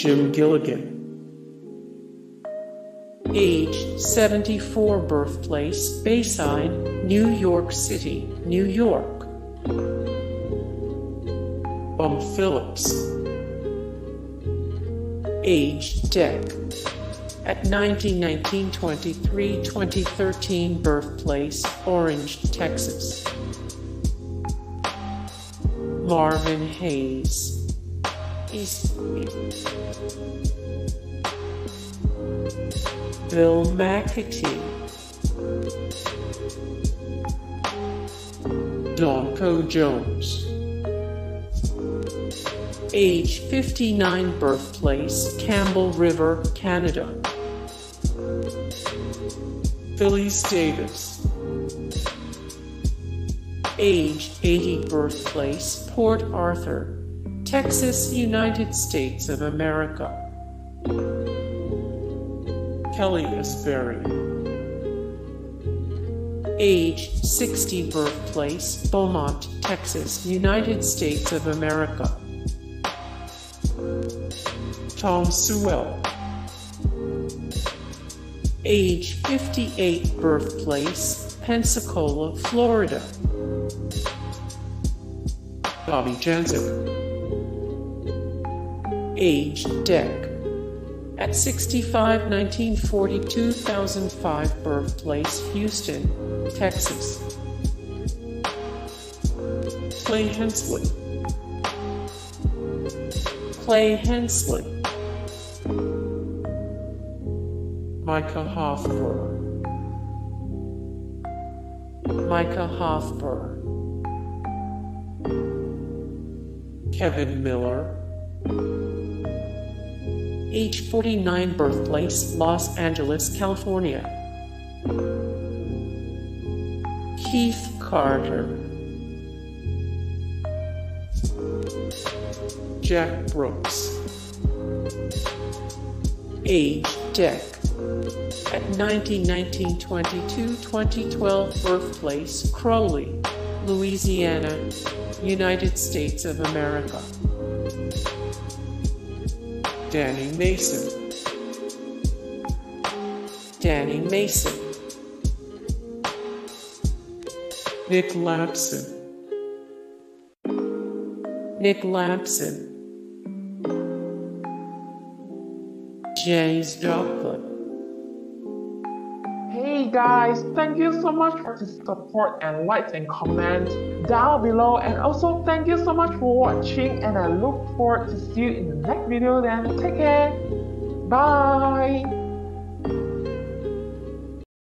Jim Gilligan. Age 74, birthplace Bayside, New York City, New York. Bum Phillips. Age Deck. At 1923-2013, birthplace Orange, Texas. Marvin Hayes. Eastwood. Bill Macatee. Dawn Coe-Jones. Age 59, birthplace Campbell River, Canada. Phyllis Davis. Age 80, birthplace Port Arthur, Texas, United States of America. Kelly Asbury. Age 60, birthplace Beaumont, Texas, United States of America. Tom Sewell. Age 58, birthplace Pensacola, Florida. Bobby Jancik. Age Deck. At 65, 1942-2005, birthplace Houston, Texas. Clay Hensley. Micah Hoffpauir. Kevin Miller. Age 49, birthplace Los Angeles, California. Keith Carter. Jack Brooks. Age Deck. At 1922-2012, birthplace Crowley, Louisiana, United States of America. Danny Mason. Nick Lampson. Janis Joplin. Hey guys, thank you so much for the support and likes and comments down below, and also thank you so much for watching, and I look forward to see you in the next video. Then take care, bye.